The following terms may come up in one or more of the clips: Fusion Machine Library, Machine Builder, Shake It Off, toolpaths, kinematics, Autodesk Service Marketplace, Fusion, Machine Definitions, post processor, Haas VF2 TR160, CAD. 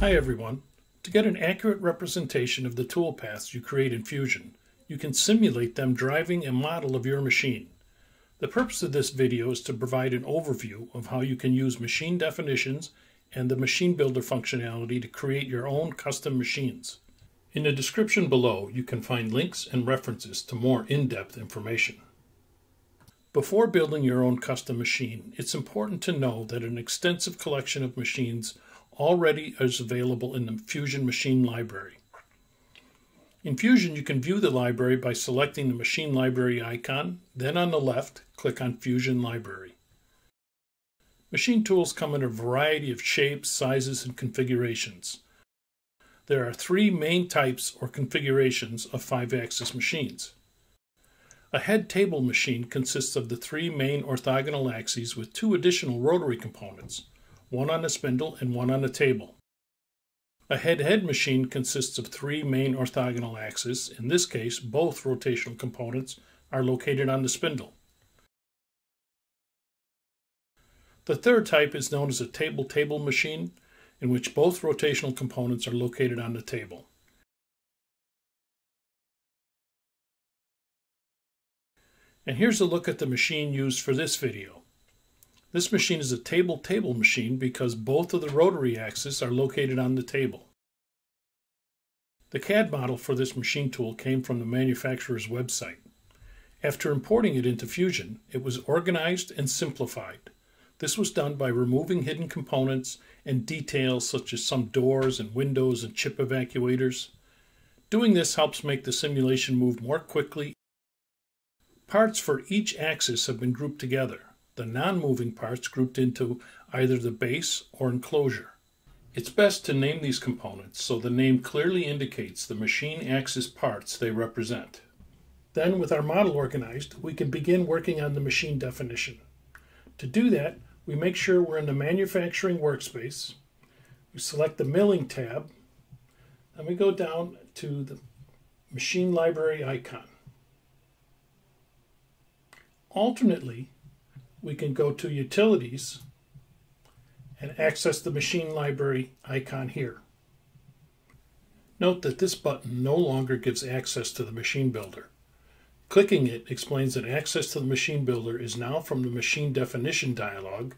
Hi everyone. To get an accurate representation of the toolpaths you create in Fusion, you can simulate them driving a model of your machine. The purpose of this video is to provide an overview of how you can use machine definitions and the machine builder functionality to create your own custom machines. In the description below, you can find links and references to more in-depth information. Before building your own custom machine, it's important to know that an extensive collection of machines already is available in the Fusion Machine Library. In Fusion, you can view the library by selecting the Machine Library icon, then on the left, click on Fusion Library. Machine tools come in a variety of shapes, sizes, and configurations. There are three main types or configurations of 5-axis machines. A head table machine consists of the three main orthogonal axes with two additional rotary components, one on a spindle and one on a table. A head-head machine consists of three main orthogonal axes. In this case, both rotational components are located on the spindle. The third type is known as a table-table machine, in which both rotational components are located on the table. And here's a look at the machine used for this video. This machine is a table-table machine because both of the rotary axes are located on the table. The CAD model for this machine tool came from the manufacturer's website. After importing it into Fusion, it was organized and simplified. This was done by removing hidden components and details such as some doors and windows and chip evacuators. Doing this helps make the simulation move more quickly. Parts for each axis have been grouped together. The non-moving parts grouped into either the base or enclosure. It's best to name these components so the name clearly indicates the machine axis parts they represent. Then, with our model organized, we can begin working on the machine definition. To do that, we make sure we're in the manufacturing workspace. We select the milling tab, and we go down to the machine library icon. Alternately, we can go to Utilities and access the Machine Library icon here. Note that this button no longer gives access to the machine builder. Clicking it explains that access to the machine builder is now from the Machine Definition dialog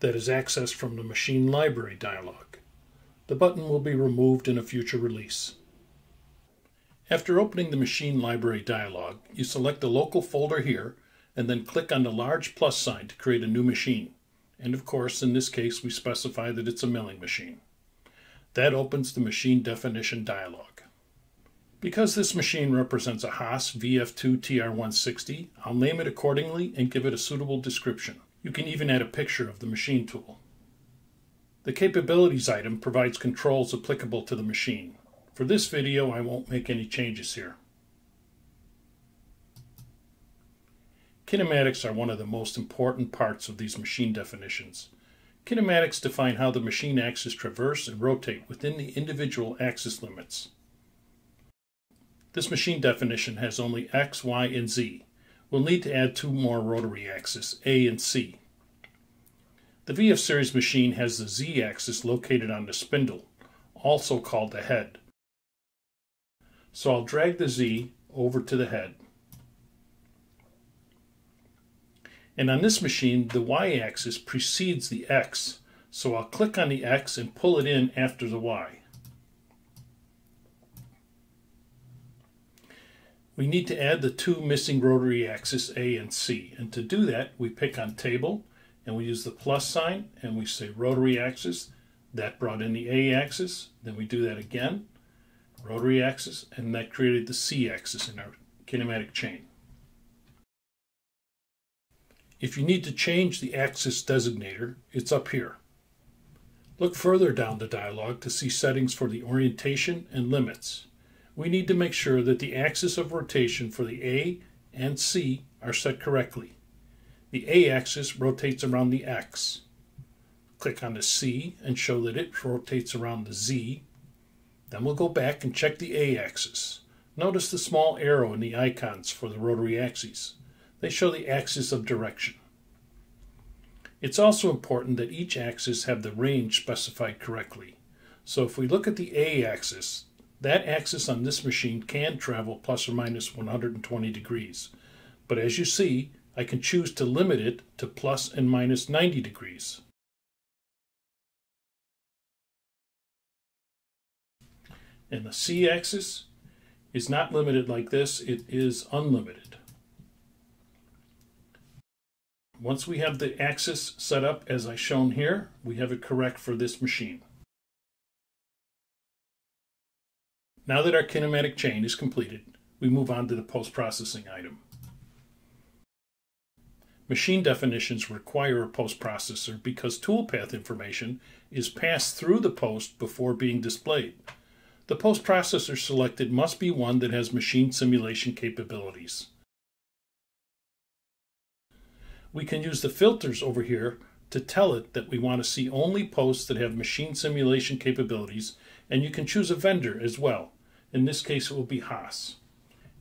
that is accessed from the Machine Library dialog. The button will be removed in a future release. After opening the Machine Library dialog, you select the local folder here and then click on the large plus sign to create a new machine. And of course, in this case, we specify that it's a milling machine. That opens the machine definition dialog. Because this machine represents a Haas VF2 TR160, I'll name it accordingly and give it a suitable description. You can even add a picture of the machine tool. The capabilities item provides controls applicable to the machine. For this video, I won't make any changes here. Kinematics are one of the most important parts of these machine definitions. Kinematics define how the machine axes traverse and rotate within the individual axis limits. This machine definition has only X, Y, and Z. We'll need to add two more rotary axes, A and C. The VF series machine has the Z axis located on the spindle, also called the head. So I'll drag the Z over to the head. And on this machine, the y-axis precedes the x, so I'll click on the x and pull it in after the y. We need to add the two missing rotary axes, A and C, and to do that, we pick on Table, and we use the plus sign, and we say Rotary Axis. That brought in the A axis, then we do that again, Rotary Axis, and that created the C axis in our kinematic chain. If you need to change the axis designator, it's up here. Look further down the dialog to see settings for the orientation and limits. We need to make sure that the axis of rotation for the A and C are set correctly. The A axis rotates around the X. Click on the C and show that it rotates around the Z. Then we'll go back and check the A axis. Notice the small arrow in the icons for the rotary axes. They show the axis of direction. It's also important that each axis have the range specified correctly. So if we look at the A-axis, that axis on this machine can travel plus or minus 120 degrees. But as you see, I can choose to limit it to plus and minus 90 degrees. And the C-axis is not limited like this, it is unlimited. Once we have the axis set up as I've shown here, we have it correct for this machine. Now that our kinematic chain is completed, we move on to the post-processing item. Machine definitions require a post-processor because toolpath information is passed through the post before being displayed. The post-processor selected must be one that has machine simulation capabilities. We can use the filters over here to tell it that we want to see only posts that have machine simulation capabilities, and you can choose a vendor as well. In this case, it will be Haas.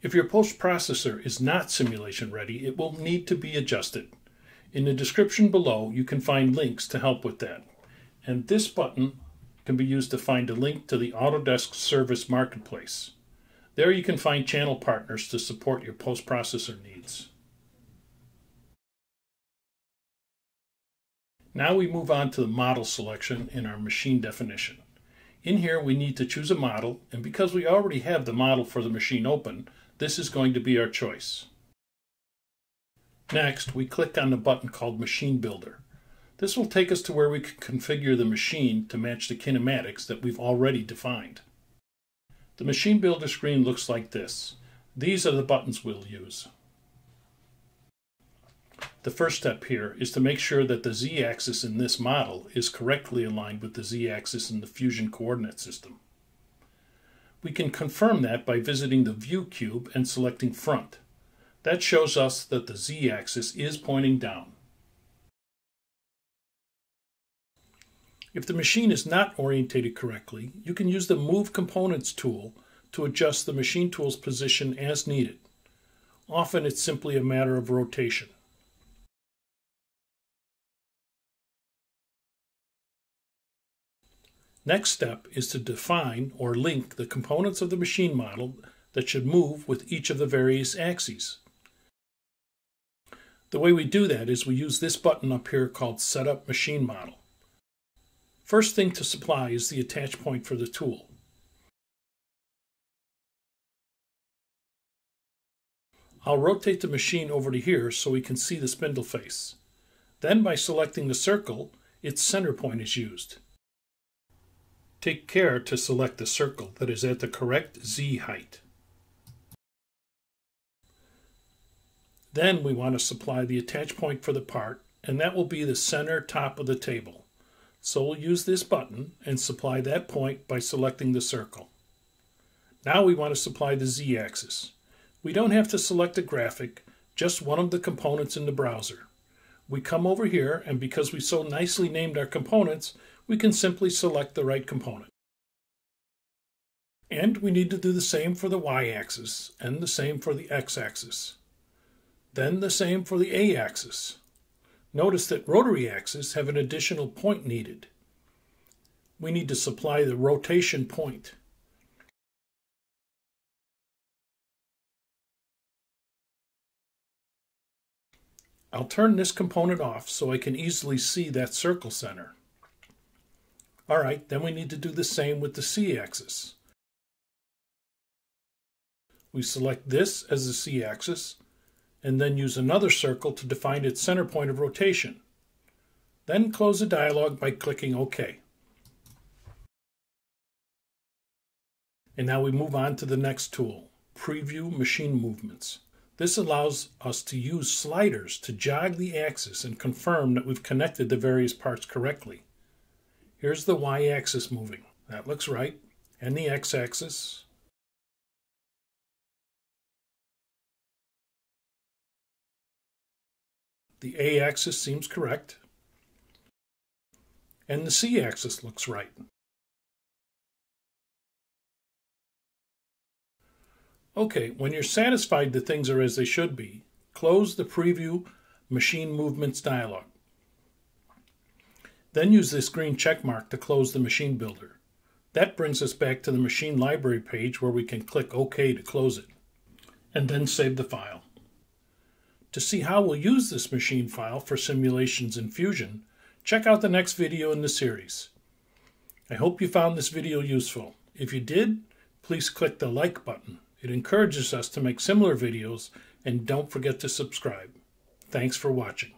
If your post processor is not simulation ready, it will need to be adjusted. In the description below, you can find links to help with that. And this button can be used to find a link to the Autodesk Service Marketplace. There you can find channel partners to support your post processor needs. Now we move on to the model selection in our machine definition. In here we need to choose a model, and because we already have the model for the machine open, this is going to be our choice. Next, we click on the button called Machine Builder. This will take us to where we can configure the machine to match the kinematics that we've already defined. The Machine Builder screen looks like this. These are the buttons we'll use. The first step here is to make sure that the z-axis in this model is correctly aligned with the z-axis in the Fusion coordinate system. We can confirm that by visiting the View cube and selecting Front. That shows us that the z-axis is pointing down. If the machine is not orientated correctly, you can use the Move Components tool to adjust the machine tool's position as needed. Often it's simply a matter of rotation. Next step is to define or link the components of the machine model that should move with each of the various axes. The way we do that is we use this button up here called Setup Machine Model. First thing to supply is the attach point for the tool. I'll rotate the machine over to here so we can see the spindle face. Then by selecting the circle, its center point is used. Take care to select the circle that is at the correct Z height. Then we want to supply the attach point for the part, and that will be the center top of the table. So we'll use this button and supply that point by selecting the circle. Now we want to supply the Z axis. We don't have to select a graphic, just one of the components in the browser. We come over here, and because we so nicely named our components, we can simply select the right component. And we need to do the same for the y-axis, and the same for the x-axis. Then the same for the a-axis. Notice that rotary axes have an additional point needed. We need to supply the rotation point. I'll turn this component off so I can easily see that circle center. All right, then we need to do the same with the C-axis. We select this as the C-axis, and then use another circle to define its center point of rotation. Then close the dialog by clicking OK. And now we move on to the next tool, Preview Machine Movements. This allows us to use sliders to jog the axis and confirm that we've connected the various parts correctly. Here's the y-axis moving. That looks right. And the x-axis. The a-axis seems correct. And the c-axis looks right. Okay, when you're satisfied that things are as they should be, close the Preview Machine Movements dialog. Then use this green check mark to close the Machine Builder. That brings us back to the Machine Library page where we can click OK to close it, and then save the file. To see how we'll use this machine file for simulations in Fusion, check out the next video in the series. I hope you found this video useful. If you did, please click the like button. It encourages us to make similar videos, and don't forget to subscribe. Thanks for watching.